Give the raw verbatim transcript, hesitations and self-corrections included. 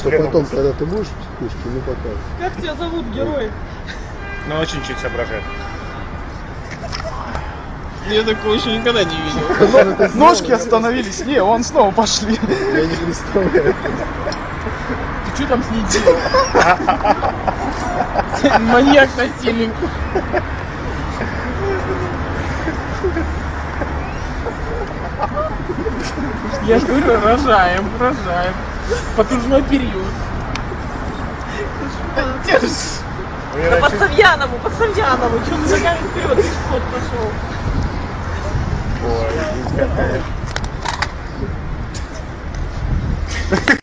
что потом, когда ты будешь в психушке, ну показывай. Как тебя зовут, герой? Ну, очень чуть соображает. Я такого еще никогда не видел. Ножки остановились, не, он снова пошли. Я не представляю. Ты что там с ней делал? Маньяк насильник. Я говорю, рожаем, рожаем. Потужной период. Да по Савьянову, по Савьянову. Че он ногами вперед и вход пошел? Ой, какая.